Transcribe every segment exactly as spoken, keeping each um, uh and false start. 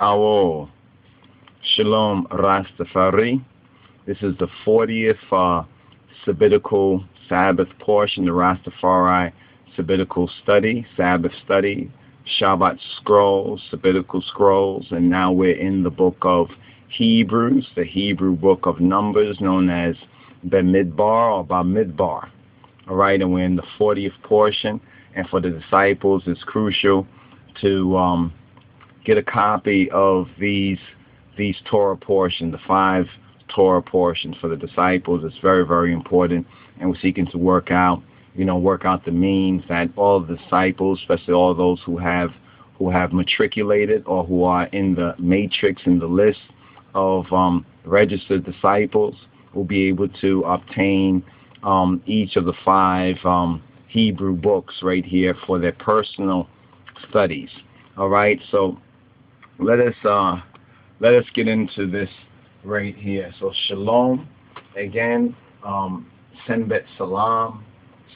Awol. Shalom Rastafari. This is the fortieth uh, Sabbatical Sabbath portion, the Rastafari Sabbatical Study, Sabbath Study, Shabbat Scrolls, Sabbatical Scrolls, and now we're in the book of Hebrews, the Hebrew book of Numbers known as Bamidbar or Bamidbar. All right, and we're in the fortieth portion, and for the disciples it's crucial to um, get a copy of these these Torah portions, the five Torah portions for the disciples. It's very, very important, and we're seeking to work out, you know, work out the means that all the disciples, especially all those who have who have matriculated or who are in the matrix, in the list of um, registered disciples, will be able to obtain um, each of the five um, Hebrew books right here for their personal studies. All right, so let us uh, let us get into this right here. So shalom again, um, senbet salam,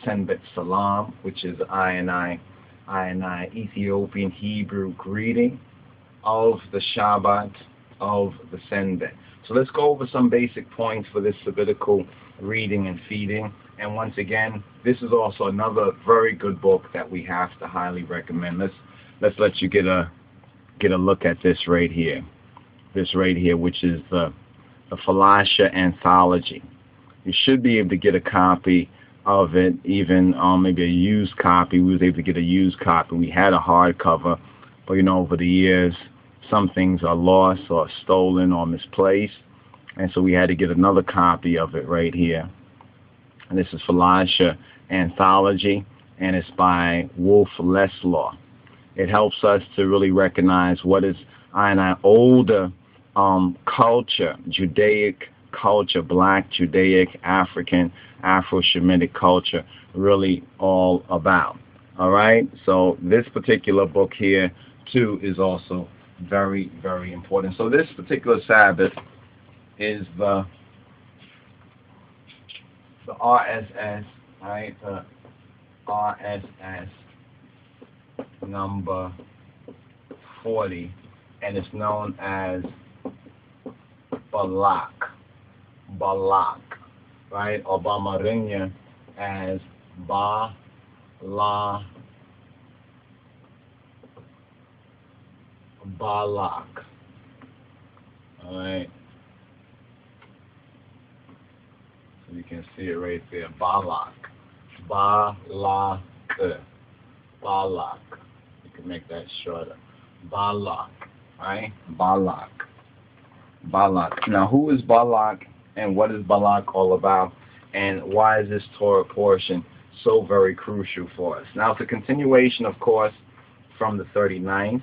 senbet salam, which is I and I, I and I Ethiopian Hebrew greeting of the Shabbat of the senbet. So let's go over some basic points for this Sabbatical reading and feeding. And once again, this is also another very good book that we have to highly recommend. Let's let's let you get a get a look at this right here. This right here, which is the the Falasha anthology. You should be able to get a copy of it, even um, maybe a used copy. We was able to get a used copy. We had a hardcover, but you know, over the years, some things are lost or stolen or misplaced, and so we had to get another copy of it right here. And this is Falasha Anthology, and it's by Wolf Leslaw. It helps us to really recognize what is I and I older um, culture, Judaic culture, Black, Judaic, African, Afro-Semitic culture, really all about. All right, so this particular book here too is also very, very important. So this particular Sabbath is the the R S S, right? The R S S number forty, and it's known as Balak, Balak, right? Or Bamarinya as Ba La. Balak. All right. So you can see it right there. Balak. Balak. Balak. You can make that shorter. Balak. All right? Balak. Balak. Now, who is Balak and what is Balak all about? And why is this Torah portion so very crucial for us? Now, it's a continuation, of course, from the thirty-ninth.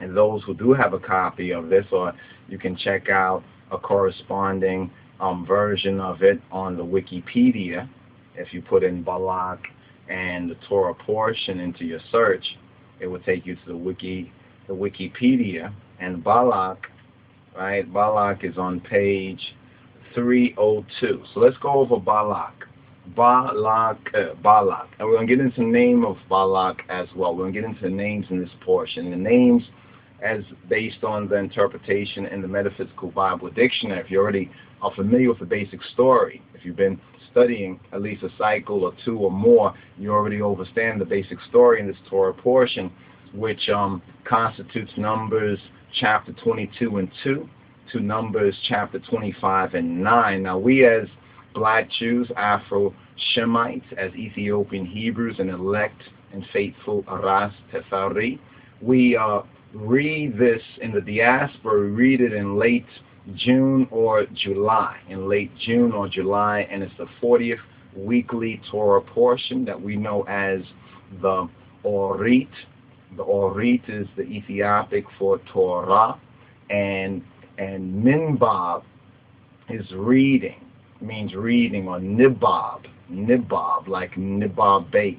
And those who do have a copy of this, or you can check out a corresponding um, version of it on the Wikipedia. If you put in Balak and the Torah portion into your search, it will take you to the wiki, the Wikipedia. And Balak, right? Balak is on page three oh two. So let's go over Balak. Balak, uh, Balak. And we're going to get into the name of Balak as well. We're going to get into the names in this portion. The names, as based on the interpretation in the Metaphysical Bible Dictionary, if you already are familiar with the basic story, if you've been studying at least a cycle or two or more, you already understand the basic story in this Torah portion, which um, constitutes Numbers chapter twenty-two and two to Numbers chapter twenty-five and nine. Now, we as Black Jews, Afro-Shemites, as Ethiopian Hebrews, and elect and faithful Rastafari, we uh, read this in the diaspora. We read it in late June or July, in late June or July, and it's the fortieth weekly Torah portion that we know as the Orit. The Orit is the Ethiopic for Torah, and and Minbab is reading. Means reading, or Nibab, Nibab, like Nibabate,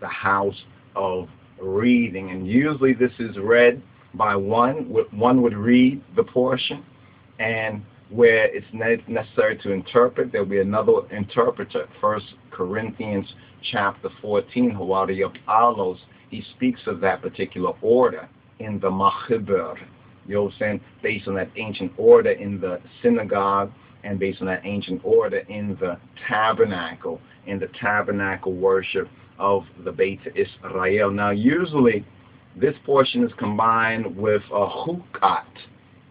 the house of reading. And usually this is read by one. One would read the portion, and where it's necessary to interpret, there will be another interpreter. First Corinthians chapter fourteen, Hawari of Alos, he speaks of that particular order in the Machiber, You know what I'm saying? Based on that ancient order in the synagogue, and based on that ancient order in the tabernacle, in the tabernacle worship of the Beta Israel. Now, usually this portion is combined with a hukat.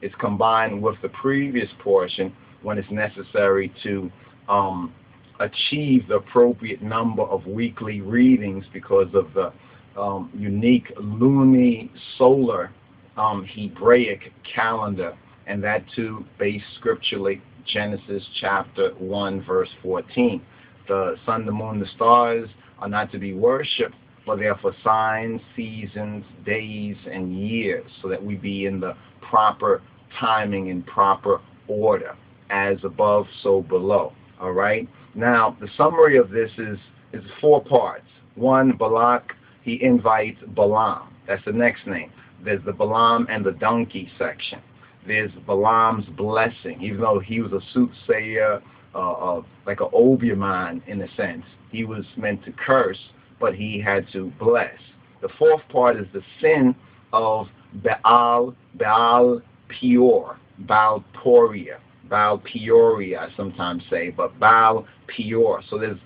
It's combined with the previous portion when it's necessary to um, achieve the appropriate number of weekly readings because of the um, unique lunisolar um, Hebraic calendar, and that too based scripturally Genesis chapter one verse fourteen. The sun, the moon, the stars are not to be worshipped, but they are for signs, seasons, days, and years, so that we be in the proper timing and proper order, as above, so below. All right. Now, the summary of this is is four parts. One, Balak, he invites Balaam. That's the next name. There's the Balaam and the donkey section. There's Balaam's blessing, even though he was a soothsayer, uh, uh, like an Obiaman in a sense. He was meant to curse, but he had to bless. The fourth part is the sin of Baal, Baal Peor, Baal Peoria, Baal Peoria I sometimes say, but Baal Peor. So there's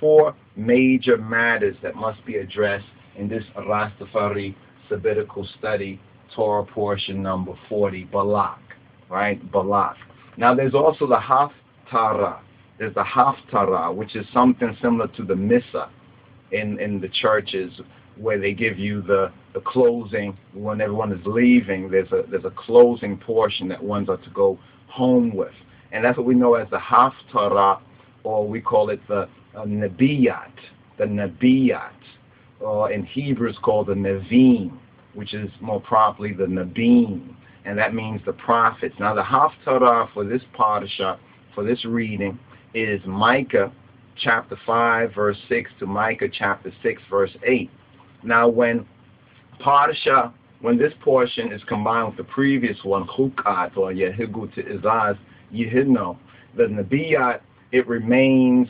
four major matters that must be addressed in this Rastafari Sabbatical study, Torah portion number forty, Balak, right? Balak. Now there's also the Haftarah. There's the Haftarah, which is something similar to the Missa in, in the churches, where they give you the, the closing. When everyone is leaving, there's a, there's a closing portion that ones are to go home with. And that's what we know as the Haftarah, or we call it the uh, Nabiyat, the Nabiyat, or uh, in Hebrew it's called the Naveen, which is more properly the Nabim, and that means the prophets. Now the Haftarah for this Parsha, for this reading, is Micah chapter five verse six to Micah chapter six verse eight. Now when Parsha, when this portion is combined with the previous one, Chukat or Yehigu to Izaz, Yehidno, the Nabiyat, it remains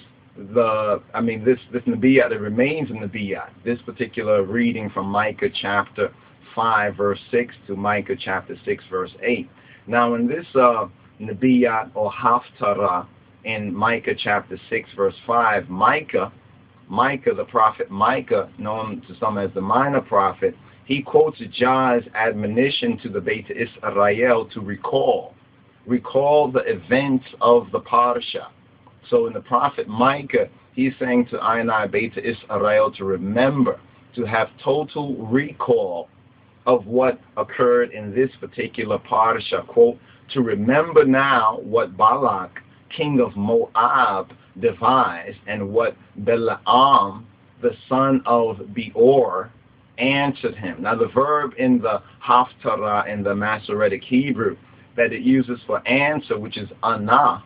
the, I mean this, this Nabiyat, it remains a Nabiyat. This particular reading from Micah chapter five verse six to Micah chapter six verse eight. Now in this uh, Nabiyat or Haftarah in Micah chapter six verse five, Micah, Micah the prophet Micah, known to some as the minor prophet, he quotes Jah's admonition to the Beit Israel to recall, recall the events of the Parsha. So in the prophet Micah, he's saying to Adonai Beit Israel to remember, to have total recall of what occurred in this particular Parsha, quote, to remember now what Balak, king of Moab, devised, and what Balaam, the son of Beor, answered him. Now the verb in the Haftarah in the Masoretic Hebrew that it uses for answer, which is anah,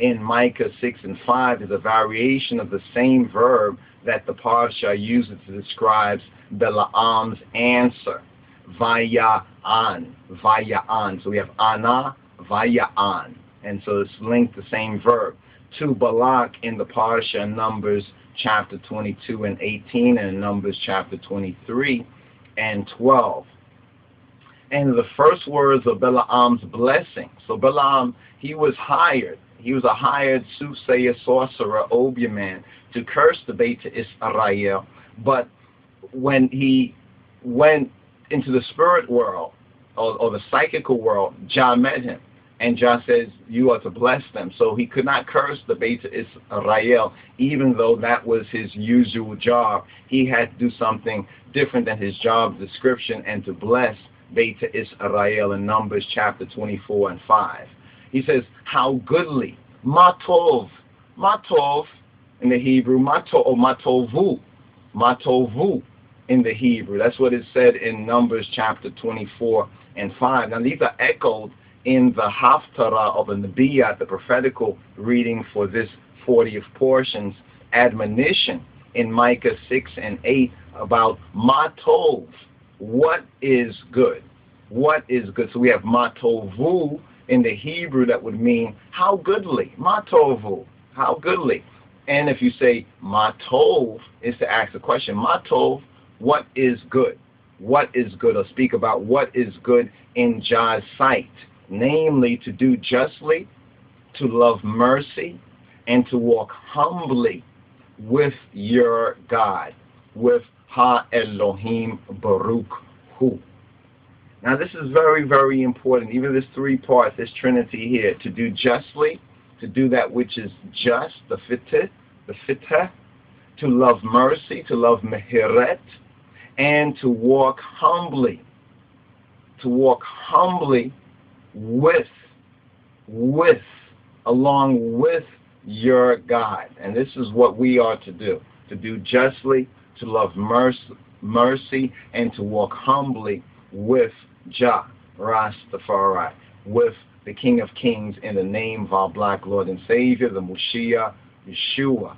in Micah six and five, is a variation of the same verb that the Parsha uses to describe Balaam's answer. Vaya'an, vaya'an. So we have ana, vaya'an, and so it's linked the same verb to Balak in the Parsha Numbers chapter twenty-two and eighteen, and Numbers chapter twenty-three and twelve. And the first words of Balaam's blessing. So Balaam, he was hired. He was a hired soothsayer, sorcerer, Obiaman, to curse the Beta Israel. But when he went into the spirit world, or, or the psychical world, Jah met him. And Jah says, you are to bless them. So he could not curse the Beta Israel, even though that was his usual job. He had to do something different than his job description and to bless Beta Israel in Numbers chapter twenty-four and five. He says, how goodly, Matov, Matov in the Hebrew, Matov, or Matovu, Matovu in the Hebrew. That's what it said in Numbers chapter twenty-four and five. Now these are echoed in the Haftarah of the Nabiyat, the prophetical reading for this fortieth portion's admonition in Micah six and eight about Matov, what is good, what is good. So we have Matovu in the Hebrew, that would mean how goodly, Matovu, how goodly. And if you say Matov, is to ask the question, Matov, what is good? what is good, or speak about what is good in Jah's sight, namely to do justly, to love mercy, and to walk humbly with your God, with Ha Elohim Baruch Hu. Now this is very, very important. Even this three parts, this trinity here, to do justly, to do that which is just, the fitah, the fitah, to love mercy, to love mehiret, and to walk humbly, to walk humbly with, with, along with your God. And this is what we are to do, to do justly, to love mercy, mercy, and to walk humbly with Jah, Rastafari, with the King of Kings in the name of our black Lord and Savior, the Moshiach, Yeshua.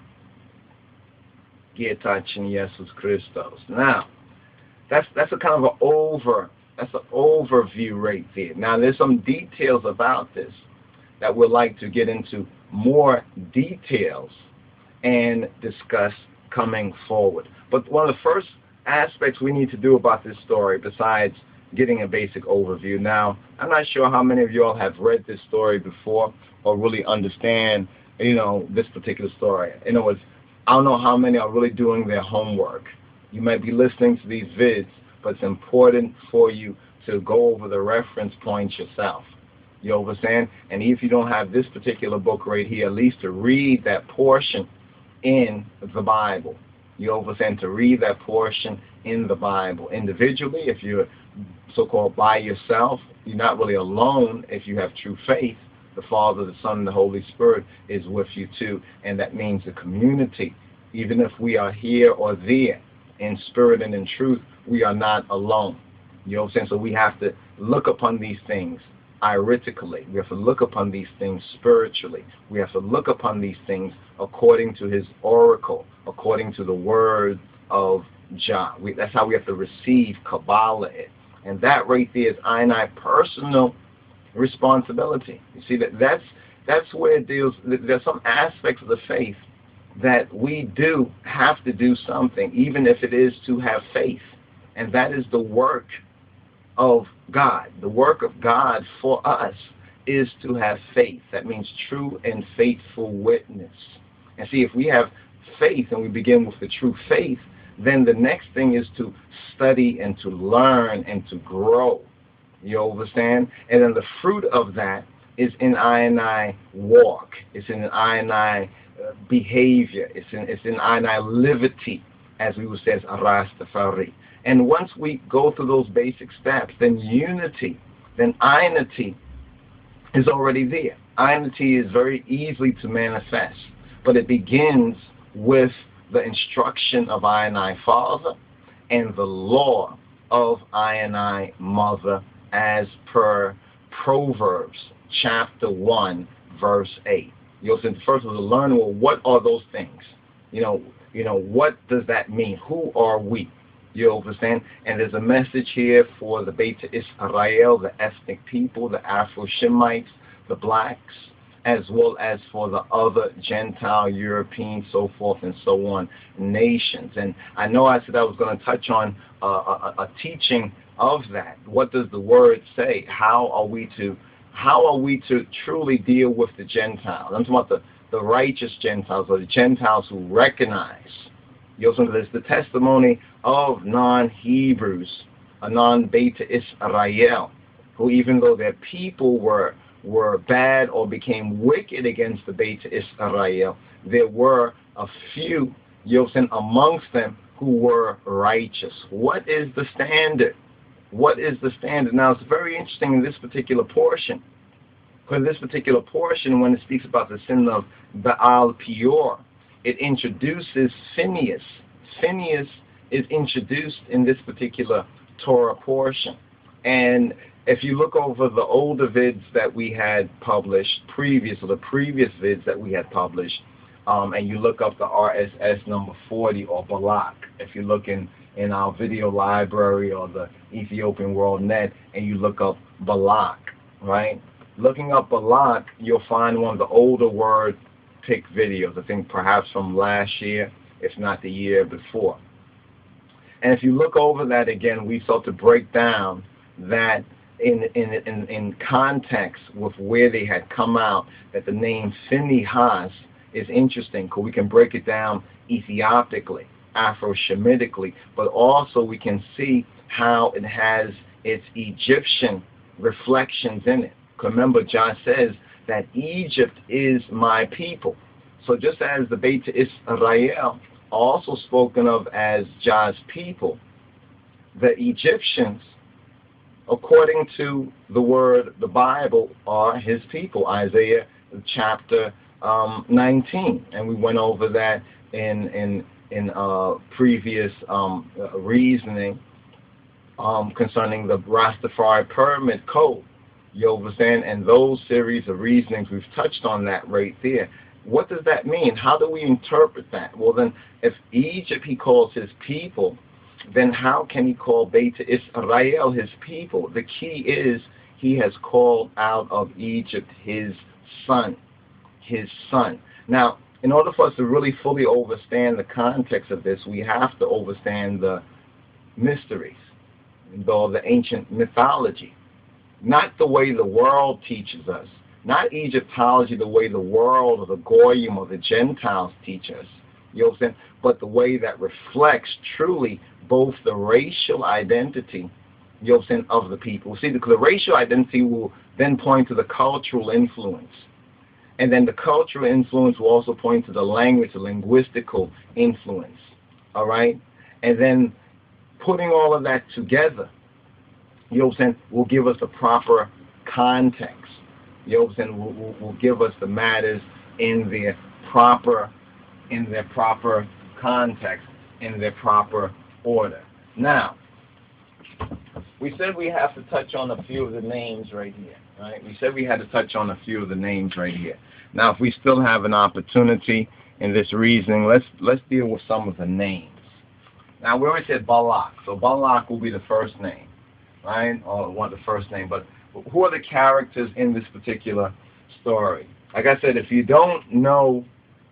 Jesus Christos. Now, that's that's a kind of an over, that's an overview right there. Now, there's some details about this that we'd like to get into more details and discuss coming forward. But one of the first aspects we need to do about this story, besides getting a basic overview. Now, I'm not sure how many of you all have read this story before or really understand, you know, this particular story. In other words, I don't know how many are really doing their homework. You might be listening to these vids, but it's important for you to go over the reference points yourself. You know what I'm saying? And if you don't have this particular book right here, at least to read that portion in the Bible. You know what I'm saying? To read that portion in the Bible. Individually, if you're so-called by yourself, you're not really alone if you have true faith. The Father, the Son, and the Holy Spirit is with you too, and that means the community. Even if we are here or there, in spirit and in truth, we are not alone. You know what I'm saying? So we have to look upon these things iretically. We have to look upon these things spiritually. We have to look upon these things according to His oracle, according to the word of Jah. We, that's how we have to receive Kabbalah. It. And that right there is I and I personal responsibility. You see, that that's that's where it deals. There's some aspects of the faith that we do have to do something, even if it is to have faith, and that is the work of God. The work of God for us is to have faith. That means true and faithful witness. And see, if we have faith and we begin with the true faith, then the next thing is to study and to learn and to grow. You understand? And then the fruit of that is in I and I walk. It's in I and I behavior. It's in it's in I and I livity, as we would say, as Rastafari. And once we go through those basic steps, then unity, then I-nity is already there. I-nity is very easily to manifest, but it begins with the instruction of I and I Father and the law of I and I Mother, as per Proverbs chapter one verse eight. You'll know, first was to learn, well, what are those things? You know, you know, what does that mean? Who are we? You understand? And there's a message here for the Beta Israel, the ethnic people, the Afro-Shemites, the blacks, as well as for the other Gentile, European, so forth and so on, nations. And I know I said I was going to touch on uh, a, a teaching of that. What does the word say? How are we to, how are we to truly deal with the Gentiles? I'm talking about the, the righteous Gentiles, or the Gentiles who recognize. You also know there's the testimony of non-Hebrews, a non-Beta Israel, who even though their people were were bad or became wicked against the Beta Israel, there were a few, Yosin, amongst them who were righteous. What is the standard? What is the standard? Now, it's very interesting in this particular portion, because this particular portion, when it speaks about the sin of Baal Peor, it introduces Phinehas. Phinehas is introduced in this particular Torah portion. And if you look over the older vids that we had published previous, or the previous vids that we had published, um, and you look up the R S S number forty or Balak, if you look in, in our video library or the Ethiopian World Net, and you look up Balak, right? Looking up Balak, you'll find one of the older word pick videos, I think perhaps from last year, if not the year before. And if you look over that again, we start to break down that in in in, in context with where they had come out, that the name Phinehas is interesting because we can break it down Ethiopically, Afro-Shemitically, but also we can see how it has its Egyptian reflections in it. Remember, John says that Egypt is my people. So just as the Beta Israel are also spoken of as God's people, the Egyptians, according to the word, the Bible, are his people, Isaiah chapter um, nineteen. And we went over that in in, in uh, previous um, uh, reasoning um, concerning the Rastafari Pyramid Code. You understand? And those series of reasonings, we've touched on that right there. What does that mean? How do we interpret that? Well, then, if Egypt he calls his people, then how can he call Beta Israel his people? The key is he has called out of Egypt his son. His son. Now, in order for us to really fully understand the context of this, we have to understand the mysteries, or the ancient mythology. Not the way the world teaches us. Not Egyptology the way the world or the Goyim or the Gentiles teach us, you know what I'm saying? But the way that reflects truly both the racial identity, you know what I'm saying, of the people. See, the, the racial identity will then point to the cultural influence. And then the cultural influence will also point to the language, the linguistical influence, all right? And then putting all of that together, you know what I'm saying, will give us the proper context. You know what I'm saying, will, will, will give us the matters in their proper, in their proper context, in their proper order. Now, we said we have to touch on a few of the names right here, right? We said we had to touch on a few of the names right here. Now, if we still have an opportunity in this reasoning, let's let's deal with some of the names. Now, we already said Balak, so Balak will be the first name, right? Or what the first name, but who are the characters in this particular story? Like I said, if you don't know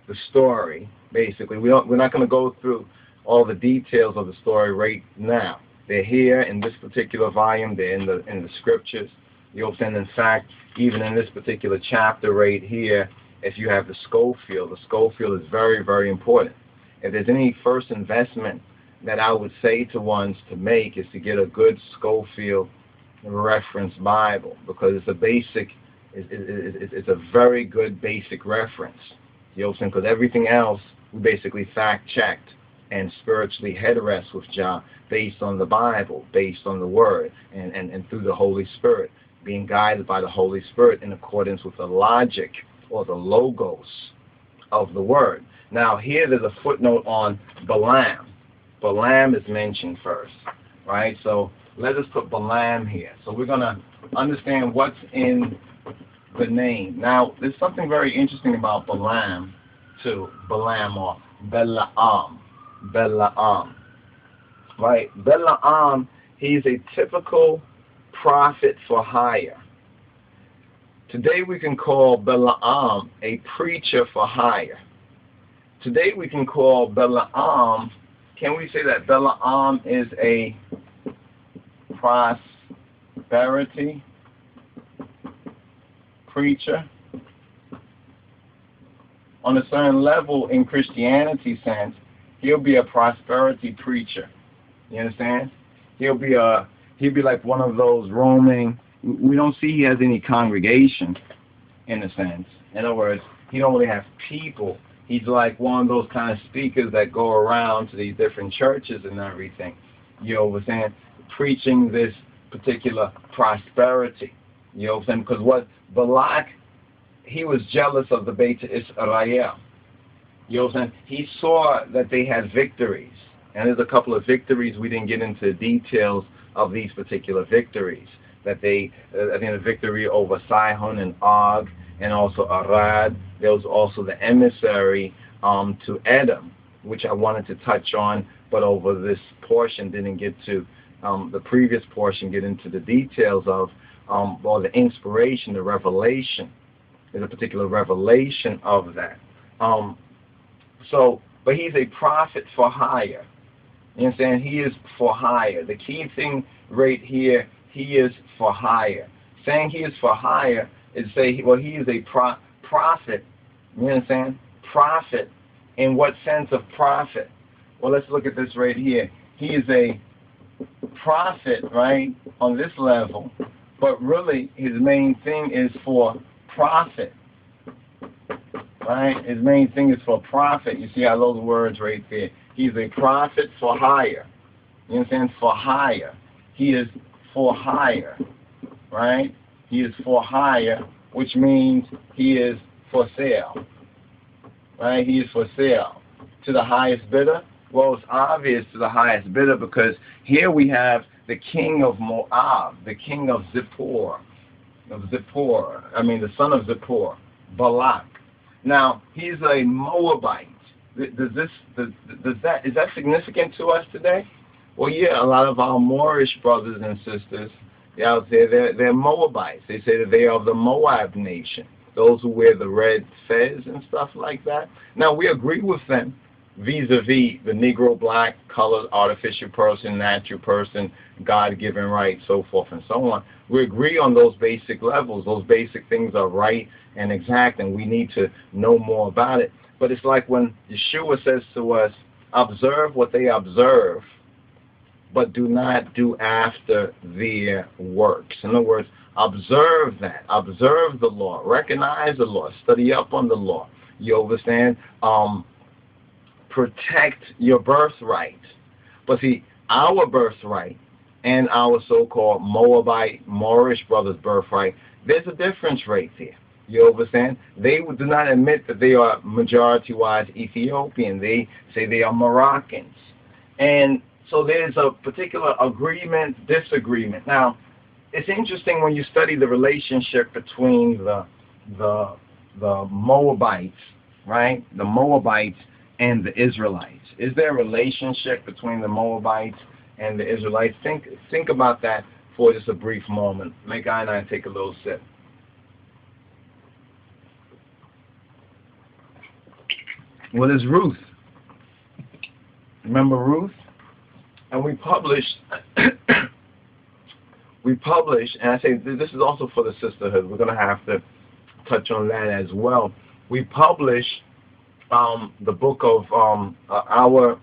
the story, basically, we don't, we're not going to go through all the details of the story right now. They're here in this particular volume. They're in the in the scriptures. You understand? In fact, even in this particular chapter right here, if you have the Scofield, the Scofield is very, very important. If there's any first investment that I would say to ones to make is to get a good Scofield reference Bible, because it's a basic, it, it, it, it's a very good basic reference. You know what I'm saying? Because everything else we basically fact checked and spiritually head rest with John based on the Bible, based on the Word, and, and, and through the Holy Spirit, being guided by the Holy Spirit in accordance with the logic or the logos of the Word. Now here there's a footnote on Balaam. Balaam is mentioned first, right? So let us put Balaam here. So we're going to understand what's in the name. Now, there's something very interesting about Balaam, too. Balaam or Balaam. Balaam. Right? Balaam, he's a typical prophet for hire. Today we can call Balaam a preacher for hire. Today we can call Balaam, can we say that Balaam is a prosperity preacher? On a certain level in Christianity sense, he'll be a prosperity preacher. You understand? He'll be a he'll be like one of those roaming. We don't see he has any congregation in a sense. In other words, he don't really have people. He's like one of those kind of speakers that go around to these different churches and everything. You know what I'm saying? Preaching this particular prosperity, you know what I'm saying? Because what Balak, he was jealous of the Beta Israel, you know what I'm saying? He saw that they had victories, and there's a couple of victories we didn't get into the details of these particular victories. That they, uh, I think, the victory over Sihon and Og, and also Arad. There was also the emissary um, to Edom, which I wanted to touch on, but over this portion didn't get to. Um, the previous portion get into the details of um, or the inspiration, the revelation. There's a particular revelation of that. Um, so, but he's a prophet for hire. You know what I'm saying? He is for hire. The key thing right here, he is for hire. Saying he is for hire is say, well, he is a pro prophet. You know what I'm saying? Prophet. In what sense of prophet? Well, let's look at this right here. He is a prophet, right, on this level, but really his main thing is for profit, right? His main thing is for profit. You see, I love the words right there. He's a prophet for hire. You know what I'm saying? For hire. He is for hire, right? He is for hire, which means he is for sale, right? He is for sale to the highest bidder. Well, it's obvious to the highest bidder because here we have the king of Moab, the king of Zippor, of Zippor, I mean the son of Zippor, Balak. Now, he's a Moabite. Does this, does, does that, is that significant to us today? Well, yeah, a lot of our Moorish brothers and sisters out there, they're, they're Moabites. They say that they are of the Moab nation, those who wear the red fez and stuff like that. Now, we agree with them vis-a-vis the Negro, black, colored, artificial person, natural person, God-given right, so forth and so on. We agree on those basic levels. Those basic things are right and exact, and we need to know more about it. But it's like when Yeshua says to us, observe what they observe, but do not do after their works. In other words, observe that. Observe the law. Recognize the law. Study up on the law. You understand? Um... protect your birthright. But see, our birthright and our so-called Moabite, Moorish brothers' birthright, there's a difference right there. You understand? They do not admit that they are majority-wise Ethiopian. They say they are Moroccans. And so there's a particular agreement, disagreement. Now, it's interesting when you study the relationship between the, the, the Moabites, right, the Moabites and the Israelites. Is there a relationship between the Moabites and the Israelites? Think think about that for just a brief moment. Micah and I take a little sip. Well, there's Ruth. Remember Ruth? And we published, we published, and I say this is also for the sisterhood. We're going to have to touch on that as well. We published Um, the book of um, uh, our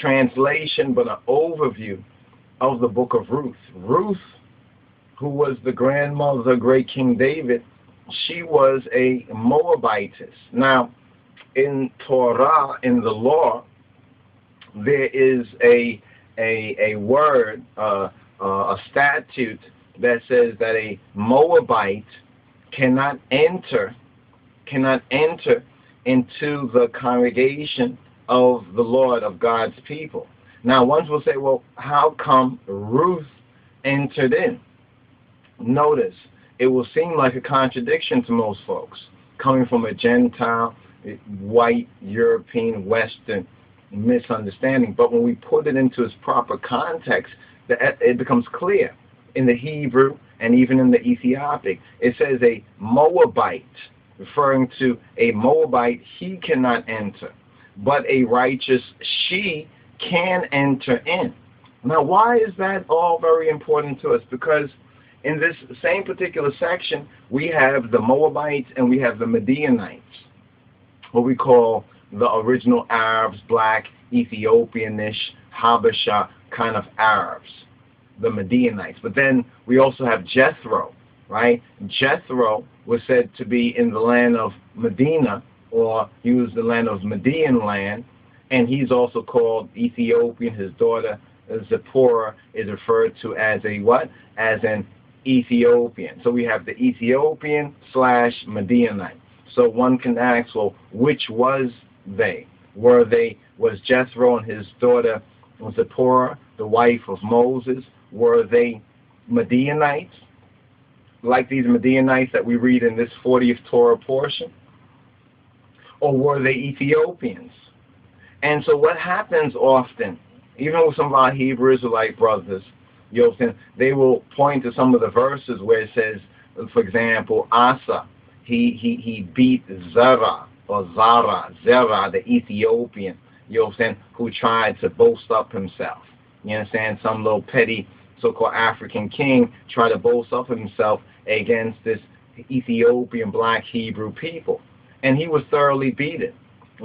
translation, but an overview of the book of Ruth. Ruth, who was the grandmother of great King David, she was a Moabitess. Now, in Torah, in the law, there is a a, a word, uh, uh, a statute that says that a Moabite cannot enter, cannot enter into the congregation of the Lord, of God's people. Now, ones will say, well, how come Ruth entered in? Notice, it will seem like a contradiction to most folks, coming from a Gentile, white, European, Western misunderstanding. But when we put it into its proper context, it becomes clear in the Hebrew and even in the Ethiopic. It says a Moabite, referring to a Moabite, he cannot enter, but a righteous she can enter in. Now, why is that all very important to us? Because in this same particular section, we have the Moabites and we have the Midianites, what we call the original Arabs, black, Ethiopianish, Habesha kind of Arabs, the Midianites. But then we also have Jethro, right? Jethro was said to be in the land of Medina, or he was the land of Median land, and he's also called Ethiopian. His daughter Zipporah is referred to as a what? As an Ethiopian. So we have the Ethiopian slash Midianite. So one can ask, well, which was they? Were they, was Jethro and his daughter Zipporah, the wife of Moses, were they Midianites, like these Midianites that we read in this fortieth Torah portion? Or were they Ethiopians? And so what happens often, even with some of our Hebrew Israelite brothers, you know, they will point to some of the verses where it says, for example, Asa, he, he, he beat Zerah, or Zara, Zerah, the Ethiopian, you know what I'm saying, who tried to boast up himself. You understand? Some little petty so-called African king tried to boast up himself against this Ethiopian black Hebrew people. And he was thoroughly beaten.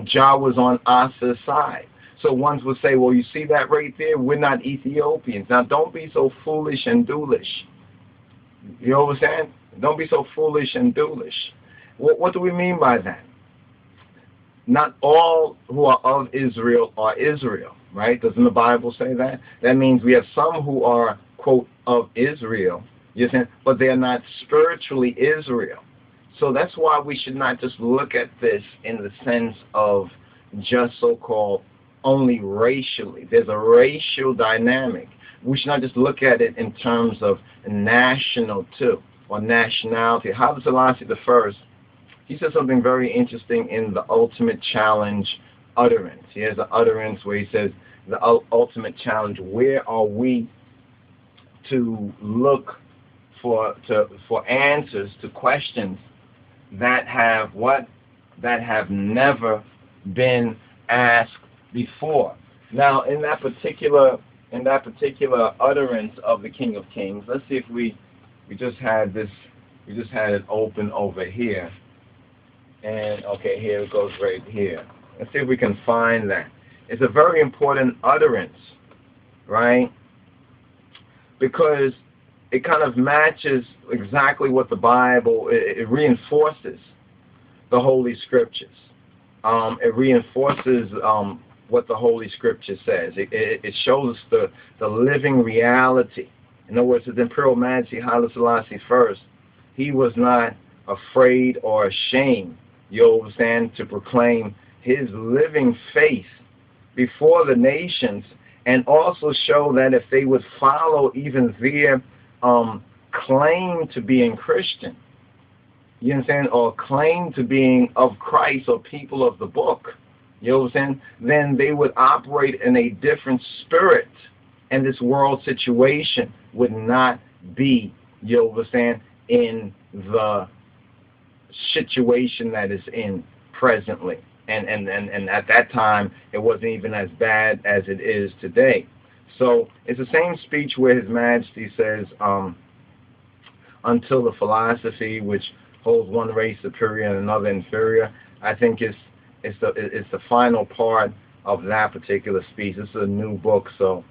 Jah was on Asa's side. So ones would say, well, you see that right there? We're not Ethiopians. Now, don't be so foolish and doolish. You know what I'm saying? Don't be so foolish and doolish. What, what do we mean by that? Not all who are of Israel are Israel, right? Doesn't the Bible say that? That means we have some who are, quote, of Israel, you know, but they are not spiritually Israel. So that's why we should not just look at this in the sense of just so-called only racially. There's a racial dynamic. We should not just look at it in terms of national, too, or nationality. Haile Selassie the First, he said something very interesting in the Ultimate Challenge utterance. He has an utterance where he says, the ultimate challenge, where are we to look for to, for answers to questions that have what? That have never been asked before. Now, in that particular in that particular utterance of the King of Kings, let's see if we we just had this we just had it open over here, and okay, here it goes right here. Let's see if we can find that. It's a very important utterance, right? Because it kind of matches exactly what the Bible, it, it reinforces the Holy Scriptures. Um, it reinforces um, what the Holy Scripture says. It, it, it shows us the, the living reality. In other words, His Imperial Majesty Haile Selassie the First, he was not afraid or ashamed, you understand, to proclaim his living faith before the nations, and also show that if they would follow even their um, claim to being Christian, you understand, or claim to being of Christ or people of the book, you understand, then they would operate in a different spirit, and this world situation would not be, you understand, in the situation that is in presently. And, and, and, and at that time, it wasn't even as bad as it is today. So it's the same speech where His Majesty says, um, until the philosophy which holds one race superior and another inferior. I think it's, it's, the, it's the final part of that particular speech. This is a new book, so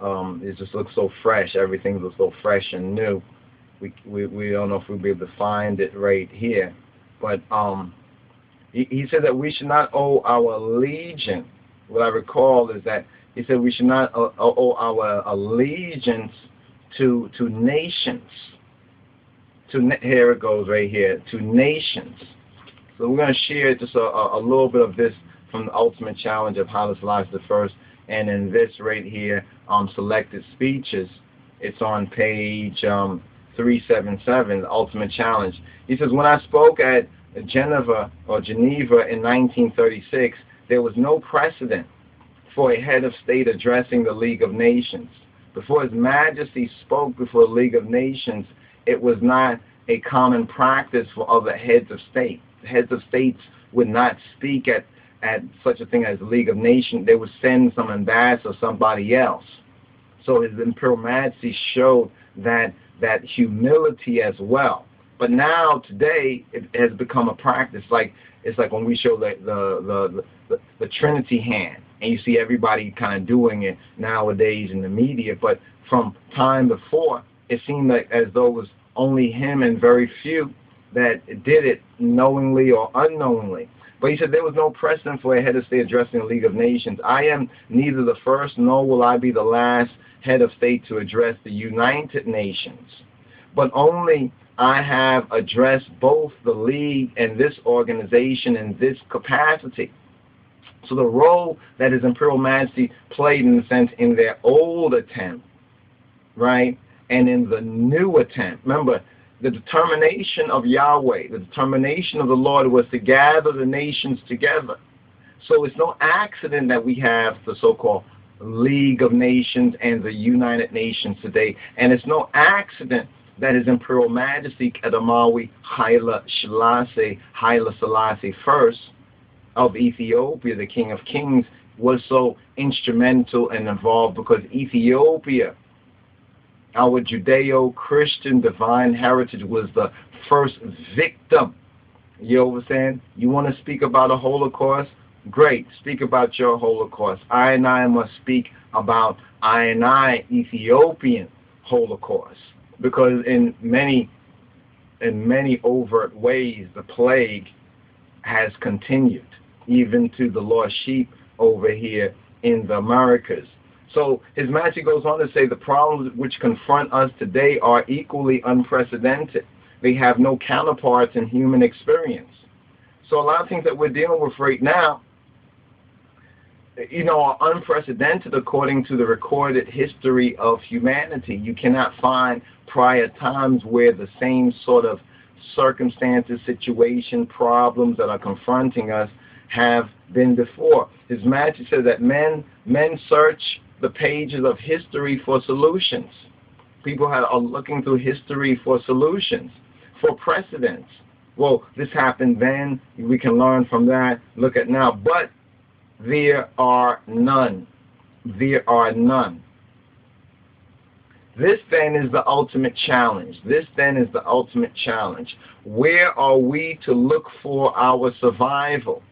um, it just looks so fresh. Everything looks so fresh and new. We, we, we don't know if we'll be able to find it right here. But... Um, He said that we should not owe our allegiance. What I recall is that he said we should not owe our allegiance to to nations. To here it goes right here, to nations. So we're going to share just a, a little bit of this from the Ultimate Challenge of Haile Selassie the First, and in this right here, um, selected speeches. It's on page um, three seventy-seven, the Ultimate Challenge. He says, when I spoke at Geneva or Geneva in nineteen thirty-six, there was no precedent for a head of state addressing the League of Nations. Before His Majesty spoke before the League of Nations, it was not a common practice for other heads of state. The heads of states would not speak at, at such a thing as the League of Nations. They would send some ambassador or somebody else. So His Imperial Majesty showed that, that humility as well. But now, today, it has become a practice. Like it's like when we show the the the, the, the Trinity hand, and you see everybody kind of doing it nowadays in the media. But from time before, it seemed like as though it was only him and very few that did it knowingly or unknowingly. But he said there was no precedent for a head of state addressing the League of Nations. I am neither the first, nor will I be the last head of state to address the United Nations, but only I have addressed both the League and this organization in this capacity. So the role that His Imperial Majesty played, in a sense, in their old attempt, right, and in the new attempt. Remember, the determination of Yahweh, the determination of the Lord was to gather the nations together. So it's no accident that we have the so-called League of Nations and the United Nations today, and it's no accident that His Imperial Majesty Kedamawi Haile Selassie, Haile Selassie the First of Ethiopia, the King of Kings, was so instrumental and involved, because Ethiopia, our Judeo-Christian divine heritage, was the first victim. You know what I'm saying? You want to speak about a Holocaust? Great. Speak about your Holocaust. I and I must speak about I and I Ethiopian Holocaust, because in many, in many overt ways, the plague has continued, even to the lost sheep over here in the Americas. So His Majesty goes on to say the problems which confront us today are equally unprecedented. They have no counterparts in human experience. So a lot of things that we're dealing with right now, you know, are unprecedented according to the recorded history of humanity. You cannot find prior times where the same sort of circumstances, situation, problems that are confronting us have been before. His Majesty says that men, men search the pages of history for solutions. People are looking through history for solutions, for precedents. Well, this happened then, we can learn from that, look at now. But there are none. There are none. This then is the ultimate challenge. This then is the ultimate challenge. Where are we to look for our survival?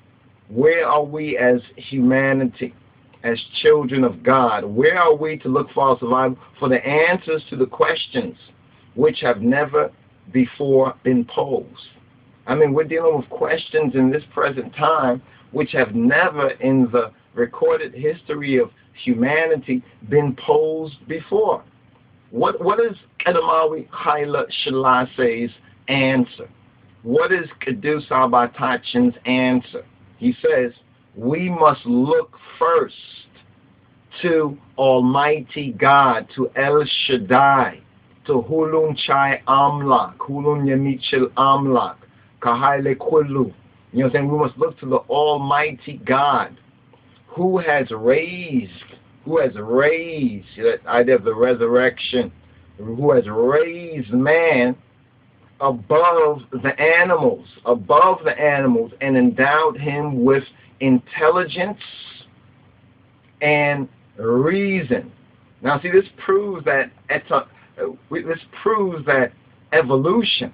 Where are we as humanity, as children of God? Where are we to look for our survival, for the answers to the questions which have never before been posed? I mean, we're dealing with questions in this present time which have never in the recorded history of humanity been posed before. What, what is Kedamawi Haile Selassie's answer? What is Kedus Albatachin's answer? He says, we must look first to Almighty God, to El Shaddai, to Hulun Chai Amlak, Hulun Yamichil Amlak, Kahale Kulu. You know what I'm saying? We must look to the Almighty God who has raised, who has raised, that idea of the resurrection, who has raised man above the animals, above the animals, and endowed him with intelligence and reason. Now, see, this proves that this proves that evolution,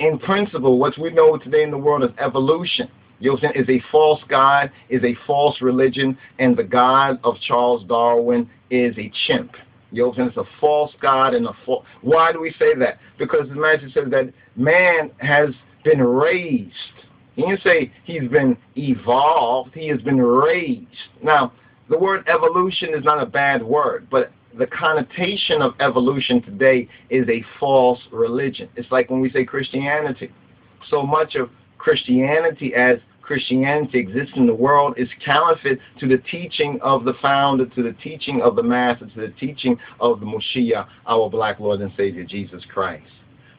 in principle, what we know today in the world is evolution. You know what I'm saying? Is a false god, is a false religion, and the God of Charles Darwin is a chimp. You know what I'm saying? It's a false god and a false. Why do we say that? Because the Master says that man has been raised. He didn't say he's been evolved. He has been raised. Now, the word evolution is not a bad word, but the connotation of evolution today is a false religion. It's like when we say Christianity. So much of Christianity as Christianity exists in the world is counterfeit to the teaching of the founder, to the teaching of the master, to the teaching of the Moshiach, our black Lord and Savior, Jesus Christ.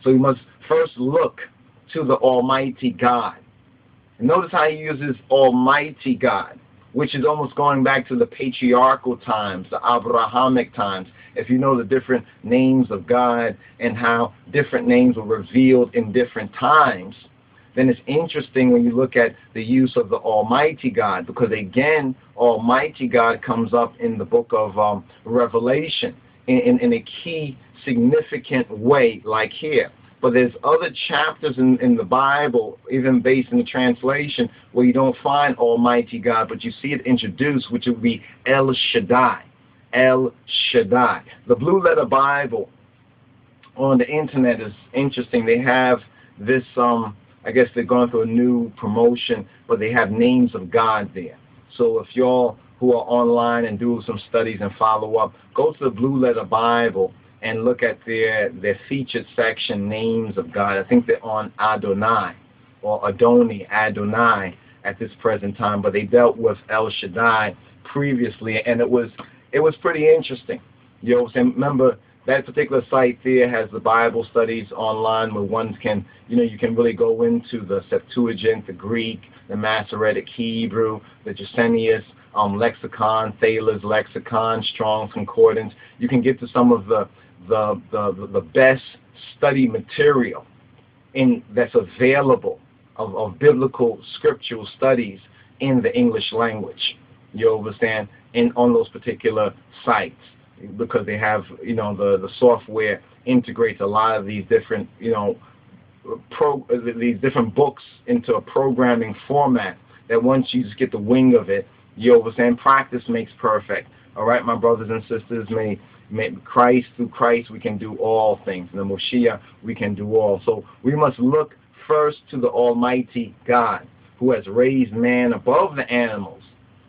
So we must first look to the Almighty God. And notice how he uses Almighty God, which is almost going back to the patriarchal times, the Abrahamic times. If you know the different names of God and how different names were revealed in different times, then it's interesting when you look at the use of the Almighty God, because again, Almighty God comes up in the book of um, Revelation in, in, in a key, significant way, like here. But there's other chapters in, in the Bible, even based in the translation, where you don't find Almighty God, but you see it introduced, which would be El Shaddai. El Shaddai. The Blue Letter Bible on the internet is interesting. They have this... um. I guess they're going through a new promotion, but they have names of God there. So if y'all who are online and do some studies and follow up, go to the Blue Letter Bible and look at their, their featured section, names of God. I think they're on Adonai or Adoni, Adonai at this present time, but they dealt with El Shaddai previously, and it was, it was pretty interesting. You know what I'm saying? Remember, that particular site there has the Bible studies online where one can, you know, you can really go into the Septuagint, the Greek, the Masoretic Hebrew, the Jansenius um, lexicon, Thayer's lexicon, Strong's Concordance. You can get to some of the the the, the best study material in that's available of, of biblical scriptural studies in the English language. You understand? And on those particular sites, because they have, you know, the the software integrates a lot of these different, you know, pro these different books into a programming format that once you just get the wing of it, you understand? Practice makes perfect. All right, my brothers and sisters, may. Christ, through Christ we can do all things. In the Moshiach we can do all. So we must look first to the Almighty God, who has raised man above the animals.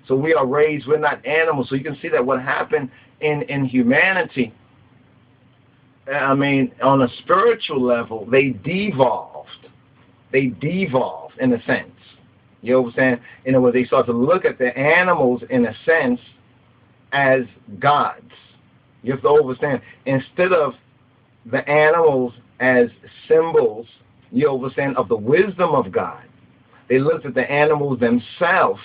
So we are raised, we're not animals. So you can see that what happened in, in humanity, I mean, on a spiritual level, they devolved. They devolved in a sense. You know what I'm saying? In other words, they start to look at the animals in a sense as gods. You have to understand, instead of the animals as symbols, you understand, of the wisdom of God, they looked at the animals themselves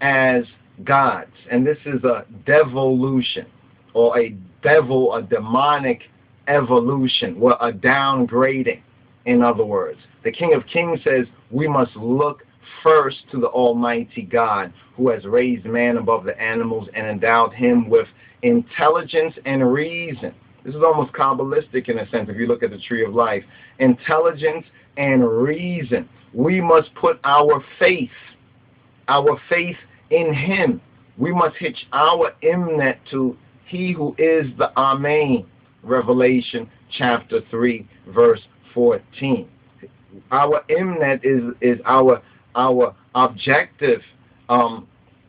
as gods. And this is a devolution, or a devil, a demonic evolution, or a downgrading, in other words. The King of Kings says we must look first to the Almighty God, who has raised man above the animals and endowed him with intelligence and reason. This is almost Kabbalistic in a sense if you look at the Tree of Life. Intelligence and reason. We must put our faith, our faith in him. We must hitch our imnet to he who is the Amen. Revelation chapter three verse fourteen. Our imnet is is our our objective, um,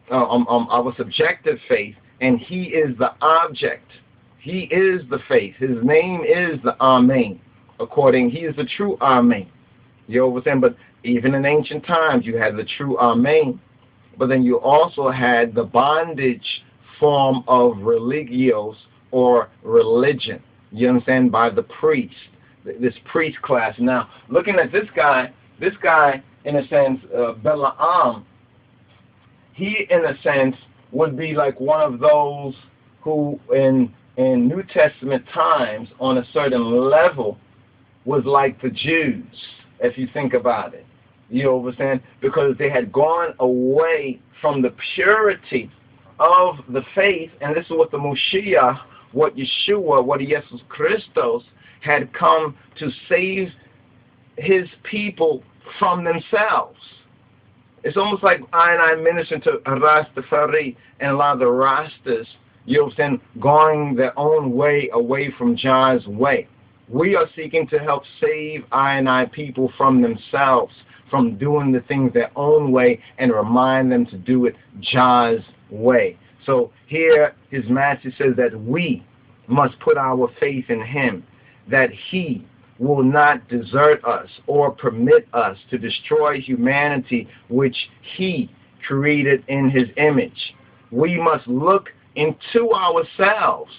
um, um our subjective faith. And he is the object. He is the faith. His name is the Amen. According, he is the true Amen. You understand? But even in ancient times, you had the true Amen. But then you also had the bondage form of religios, or religion. You understand? By the priest. This priest class. Now, looking at this guy, this guy, in a sense, uh, Balaam, he, in a sense, would be like one of those who in in New Testament times on a certain level was like the Jews, if you think about it. You understand? Because they had gone away from the purity of the faith, and this is what the Moshiach, what Yeshua, what Jesus Christos had come to save his people from themselves. It's almost like I and I minister to Rastafari and a lot of the Rastas, you understand, going their own way away from John's way. We are seeking to help save I and I people from themselves, from doing the things their own way, and remind them to do it John's way. So here His Master says that we must put our faith in Him, that He will not desert us or permit us to destroy humanity, which He created in His image. We must look into ourselves.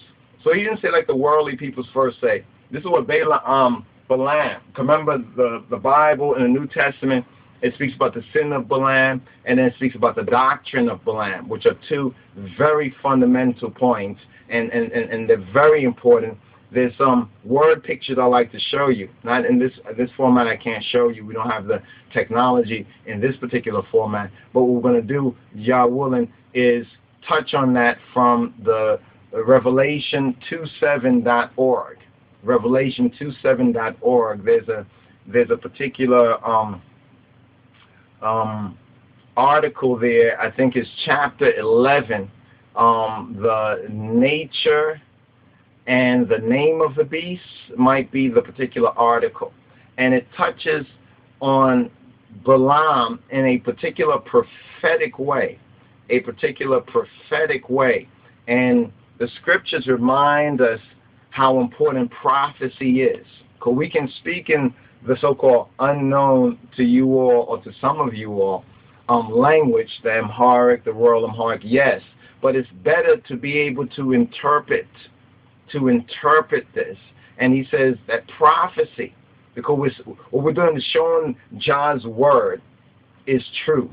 So He didn't say like the worldly people first say. This is what Balaam, Balaam. Remember the, the Bible in the New Testament, it speaks about the sin of Balaam, and then it speaks about the doctrine of Balaam, which are two very fundamental points, and, and, and, and they're very important. There's some word pictures I like to show you. Not in this this format, I can't show you. We don't have the technology in this particular format. But what we're going to do, y'all willing, is touch on that from the Revelation twenty-seven dot org. Revelation twenty-seven dot org. There's a there's a particular um um article there. I think it's chapter eleven. Um, the nature and the name of the beast might be the particular article, and it touches on Balaam in a particular prophetic way, a particular prophetic way, and the scriptures remind us how important prophecy is, because we can speak in the so-called unknown to you all, or to some of you all, um, language, the Amharic, the Royal Amharic, yes, but it's better to be able to interpret to interpret this. And he says that prophecy, because we're, what we're doing is showing John's word is true,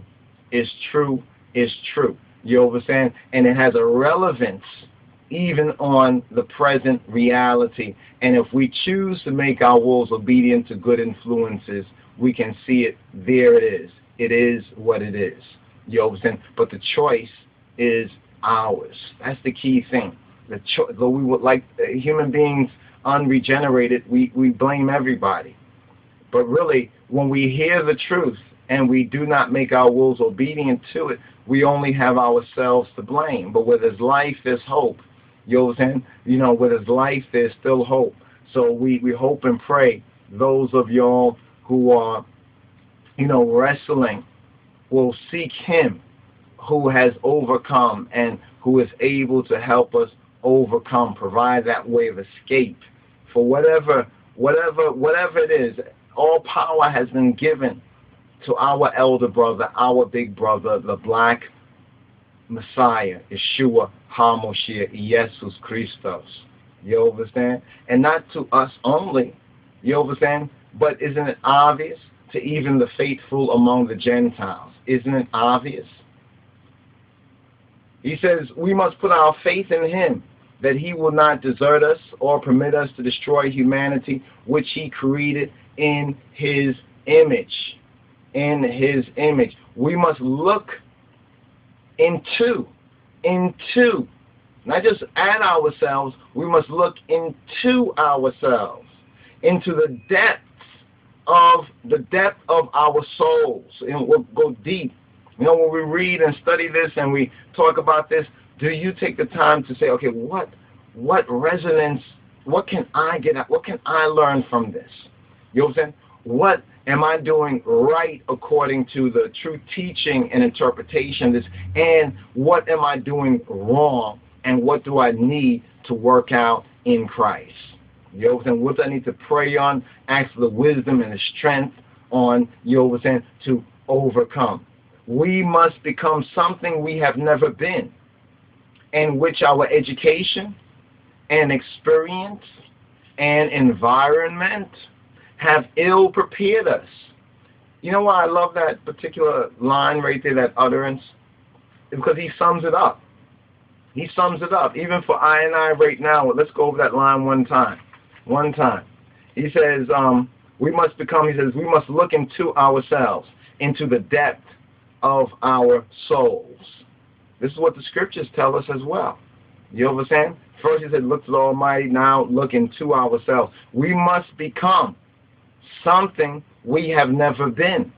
is true, is true. You understand? And it has a relevance even on the present reality. And if we choose to make our wolves obedient to good influences, we can see it. There it is. It is what it is. You understand? But the choice is ours. That's the key thing. The cho though we would like uh, human beings unregenerated, we, we blame everybody. But really, when we hear the truth and we do not make our wills obedient to it, we only have ourselves to blame. But where there's life, there's hope. You know, where there's life, there's still hope. So we, we hope and pray those of y'all who are, you know, wrestling will seek Him who has overcome and who is able to help us overcome, provide that way of escape. For whatever, whatever, whatever it is, all power has been given to our elder brother, our big brother, the black Messiah, Yeshua HaMoshiach, Jesus Christos. You understand? And not to us only, you understand? But isn't it obvious to even the faithful among the Gentiles? Isn't it obvious? He says we must put our faith in Him, that He will not desert us or permit us to destroy humanity, which He created in His image. In His image. We must look into, into, not just at ourselves, we must look into ourselves, into the depths of, the depth of our souls, and we'll go deep. You know, when we read and study this and we talk about this, do you take the time to say, okay, what, what resonance, what can I get out, what can I learn from this? You know what I'm saying? What am I doing right according to the true teaching and interpretation of this? And what am I doing wrong? And what do I need to work out in Christ? You know what I'm saying? What do I need to pray on? Ask for the wisdom and the strength on, you know what I'm saying, to overcome. We must become something we have never been, in which our education and experience and environment have ill prepared us. You know why I love that particular line right there, that utterance? Because he sums it up. He sums it up. Even for I and I right now, let's go over that line one time. One time. He says, um, we must become, he says, we must look into ourselves, into the depth of our souls. This is what the scriptures tell us as well. You understand? First he said, look to the Almighty, now look into ourselves. We must become something we have never been.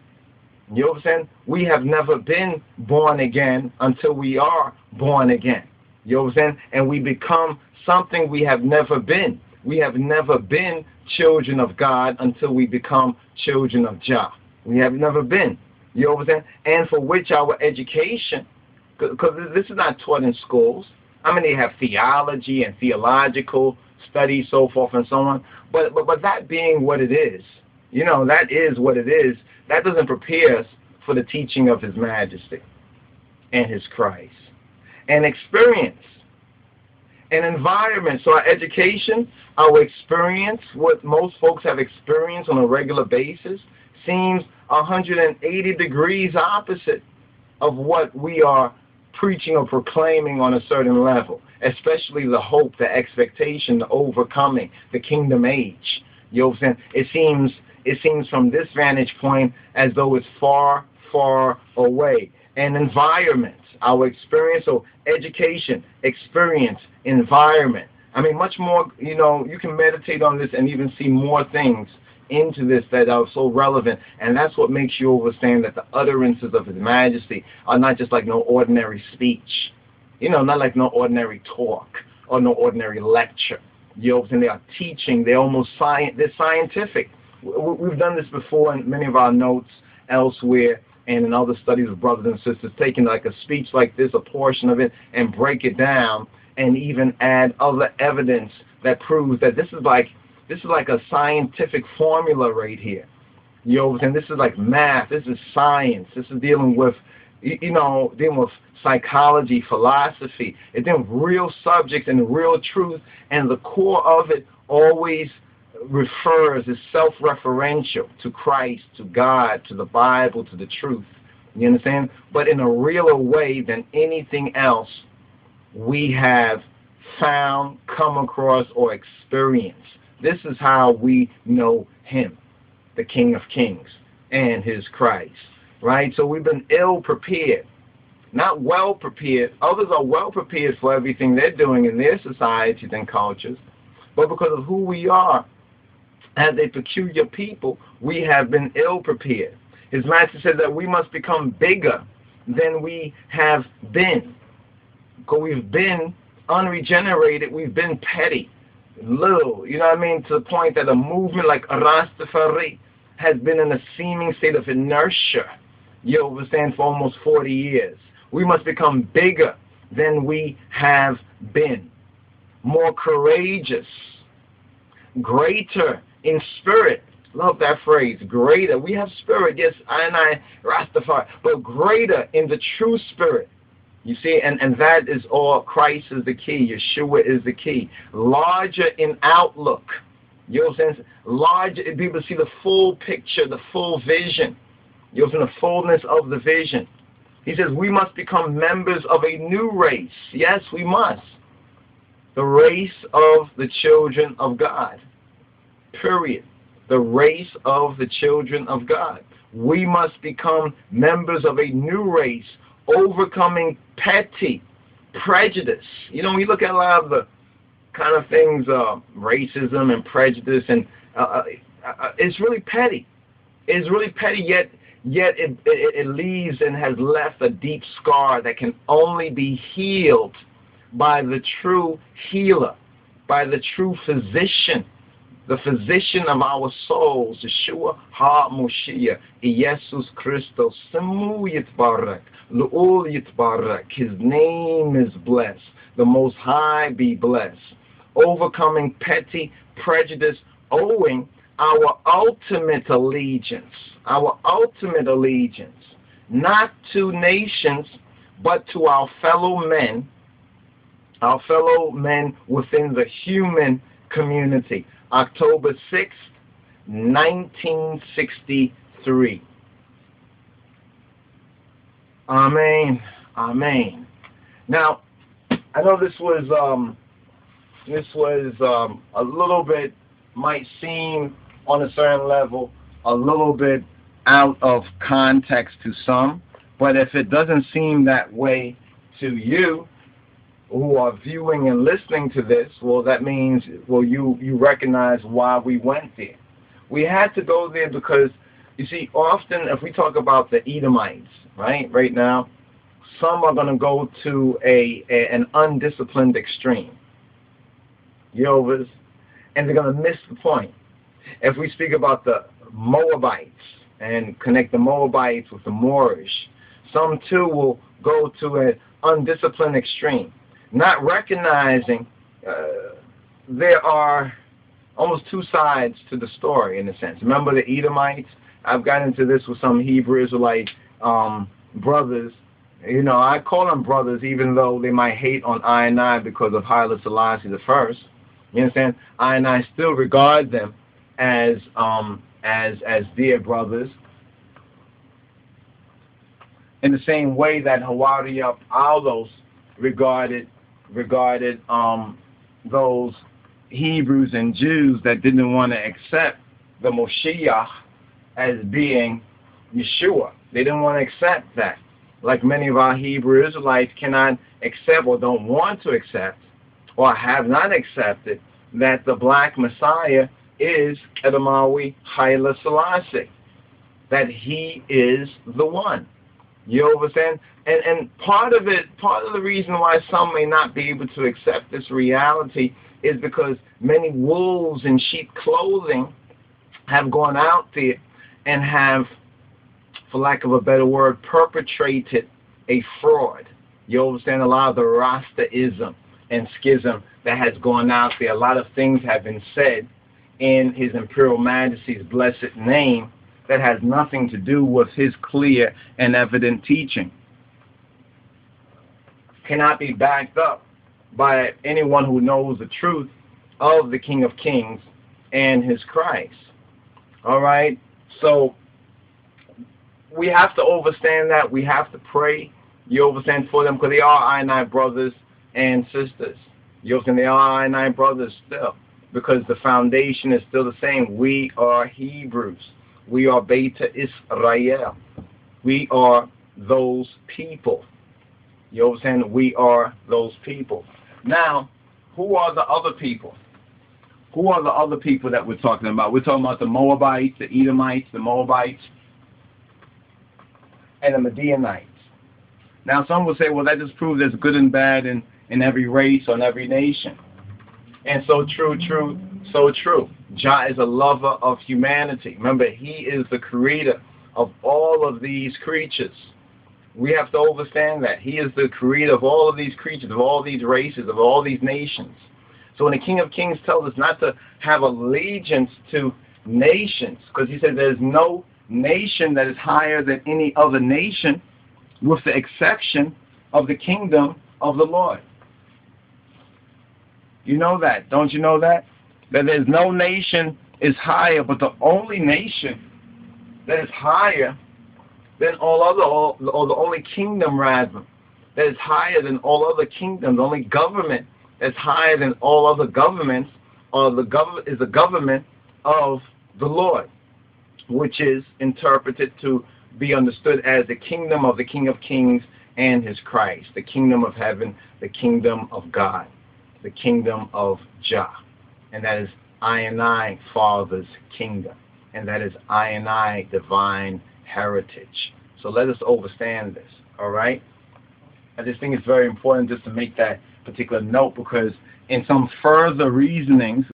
You understand? We have never been born again until we are born again. You understand? And we become something we have never been. We have never been children of God until we become children of Jah. We have never been. You understand? And for which our education, because this is not taught in schools. I mean, they have theology and theological studies, so forth and so on. But, but, but that being what it is, you know, that is what it is. That doesn't prepare us for the teaching of His Majesty and His Christ. And experience and environment. So our education, our experience, what most folks have experienced on a regular basis, seems one hundred eighty degrees opposite of what we are preaching or proclaiming on a certain level, especially the hope, the expectation, the overcoming, the kingdom age. You know what I'm saying? It seems, it seems from this vantage point as though it's far, far away. And environment, our experience, so education, experience, environment. I mean, much more, you know, you can meditate on this and even see more things into this that are so relevant, and that's what makes you understand that the utterances of His Majesty are not just like no ordinary speech, you know, not like no ordinary talk or no ordinary lecture. You know, and they are teaching. They're almost science. They're scientific. We've done this before in many of our notes elsewhere, and in other studies with brothers and sisters, taking like a speech like this, a portion of it, and break it down, and even add other evidence that proves that this is like. This is like a scientific formula right here. You know, and this is like math. This is science. This is dealing with, you know, dealing with psychology, philosophy. It's dealing with real subjects and real truth. And the core of it always refers, is self-referential to Christ, to God, to the Bible, to the truth. You understand? But in a realer way than anything else we have found, come across, or experienced. This is how we know Him, the King of Kings and His Christ, right? So we've been ill prepared. not well prepared. Others are well prepared for everything they're doing in their societies and cultures, but because of who we are as a peculiar people, we have been ill prepared. His master said that we must become bigger than we have been, because we've been unregenerated, we've been petty, little, you know what I mean, to the point that a movement like Rastafari has been in a seeming state of inertia, you understand, for almost forty years. We must become bigger than we have been, more courageous, greater in spirit. Love that phrase, greater. We have spirit, yes, I and I, Rastafari, but greater in the true spirit. You see, and, and that is all. Christ is the key. Yeshua is the key. Larger in outlook. You know what I'm saying? Larger, be able to see the full picture, the full vision. You know, in the fullness of the vision. He says we must become members of a new race. Yes, we must. The race of the children of God. Period. The race of the children of God. We must become members of a new race, overcoming petty prejudice. You know, when you look at a lot of the kind of things, uh, racism and prejudice, and uh, uh, it's really petty. It's really petty, yet yet it, it, it leaves and has left a deep scar that can only be healed by the true healer, by the true physician, the physician of our souls, Yeshua HaMoshiach, Jesus Christos, Semu Yitbarak, Lu'ul Yitbarak. His name is blessed. The Most High be blessed. Overcoming petty prejudice, owing our ultimate allegiance, our ultimate allegiance, not to nations, but to our fellow men, our fellow men within the human community. October sixth, nineteen sixty-three. Amen. Amen. Now, I know this was um, this was um, a little bit, might seem on a certain level a little bit out of context to some, but if it doesn't seem that way to you who are viewing and listening to this, well, that means, well, you, you recognize why we went there. We had to go there because, you see, often if we talk about the Edomites, right, right now, some are going to go to a, a an undisciplined extreme. You know, and they're going to miss the point. If we speak about the Moabites and connect the Moabites with the Moorish, some too will go to an undisciplined extreme, not recognizing uh, there are almost two sides to the story, in a sense. Remember the Edomites? I've gotten into this with some Hebrew Israelite um, brothers. You know, I call them brothers even though they might hate on I and I because of Haile Selassie the First. You understand? I and I still regard them as um, as as dear brothers. In the same way that Hawariyat Aulos regarded regarded um, those Hebrews and Jews that didn't want to accept the Moshiach as being Yeshua. They didn't want to accept that. Like many of our Hebrew Israelites cannot accept or don't want to accept or have not accepted that the black Messiah is Kedamawi Haile Selassie, that he is the one. You understand? And, and part of it, part of the reason why some may not be able to accept this reality is because many wolves in sheep clothing have gone out there and have, for lack of a better word, perpetrated a fraud. You understand? A lot of the Rastaism and schism that has gone out there. A lot of things have been said in His Imperial Majesty's blessed name that has nothing to do with His clear and evident teaching. Cannot be backed up by anyone who knows the truth of the King of Kings and His Christ. All right? So we have to overstand that. We have to pray. You overstand for them, because they are I and I brothers and sisters. You overstand, they are I and I brothers still, because the foundation is still the same. We are Hebrews. We are Beta Israel. We are those people. You know what I'm saying? We are those people. Now, who are the other people? Who are the other people that we're talking about? We're talking about the Moabites, the Edomites, the Moabites, and the Midianites. Now, some will say, well, that just proves there's good and bad in, in every race, on every nation. And so true, true, so true. Jah is a lover of humanity. Remember, he is the creator of all of these creatures. We have to understand that. He is the creator of all of these creatures, of all these races, of all these nations. So when the King of Kings tells us not to have allegiance to nations, because he says there's no nation that is higher than any other nation, with the exception of the kingdom of the Lord. You know that. Don't you know that? That there's no nation is higher, but the only nation that is higher than all other, or the only kingdom rather, that is higher than all other kingdoms, the only government that's higher than all other governments, or the government is the government of the Lord, which is interpreted to be understood as the kingdom of the King of Kings and his Christ, the kingdom of heaven, the kingdom of God, the kingdom of Jah. And that is Adonai, Father's kingdom. And that is Adonai, divine heritage. So let us understand this, all right? I just think it's very important just to make that particular note, because in some further reasonings,